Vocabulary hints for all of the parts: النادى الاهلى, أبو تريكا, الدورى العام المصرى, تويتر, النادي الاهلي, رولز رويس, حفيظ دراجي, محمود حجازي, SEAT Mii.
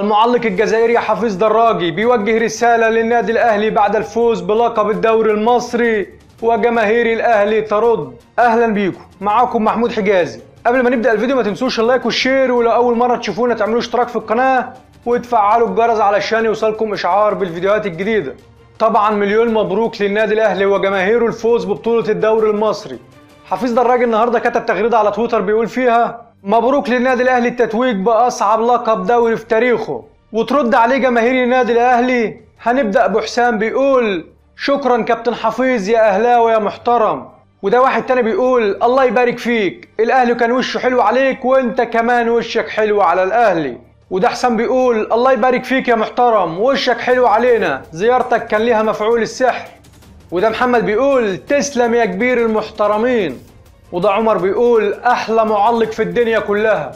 المعلق الجزائري حفيظ دراجي بيوجه رسالة للنادي الأهلي بعد الفوز بلقب الدوري المصري وجماهير الأهلي ترد. أهلا بيكم، معاكم محمود حجازي. قبل ما نبدأ الفيديو ما تنسوش اللايك والشير، ولو أول مرة تشوفونا تعملوا اشتراك في القناة وتفعلوا الجرس علشان يوصلكم إشعار بالفيديوهات الجديدة. طبعا مليون مبروك للنادي الأهلي وجماهيره الفوز ببطولة الدوري المصري. حفيظ دراجي النهارده كتب تغريدة على تويتر بيقول فيها: مبروك للنادي الاهلي التتويج باصعب لقب دوري في تاريخه. وترد عليه جماهير النادي الاهلي. هنبدا بحسام بيقول: شكرا كابتن حفيظ يا اهلاوي يا محترم. وده واحد تاني بيقول: الله يبارك فيك، الاهلي كان وشه حلو عليك وانت كمان وشك حلو على الاهلي. وده حسام بيقول: الله يبارك فيك يا محترم، وشك حلو علينا، زيارتك كان ليها مفعول السحر. وده محمد بيقول: تسلم يا كبير المحترمين. وده عمر بيقول: أحلى معلق في الدنيا كلها.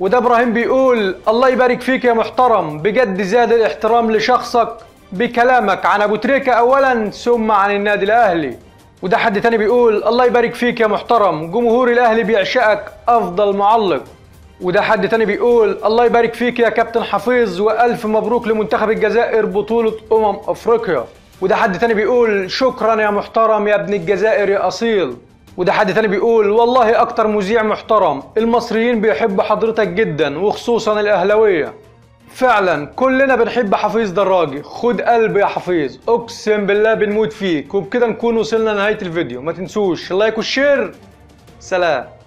وده إبراهيم بيقول: الله يبارك فيك يا محترم، بجد زاد الاحترام لشخصك بكلامك عن أبو تريكا أولا ثم عن النادي الأهلي. وده حد تاني بيقول: الله يبارك فيك يا محترم، جمهور الأهلي بيعشقك، أفضل معلق. وده حد تاني بيقول: الله يبارك فيك يا كابتن حفيظ، وألف مبروك لمنتخب الجزائر بطولة أفريقيا. وده حد تاني بيقول: شكرا يا محترم يا ابن الجزائر يا أصيل. وده حد تاني بيقول: والله أكتر مذيع محترم، المصريين بيحبوا حضرتك جدا وخصوصا الأهلاوية. فعلا كلنا بنحب حفيظ دراجي، خد قلبي يا حفيظ، أقسم بالله بنموت فيك. وبكده نكون وصلنا لنهاية الفيديو، ما تنسوش اللايك والشير، سلام.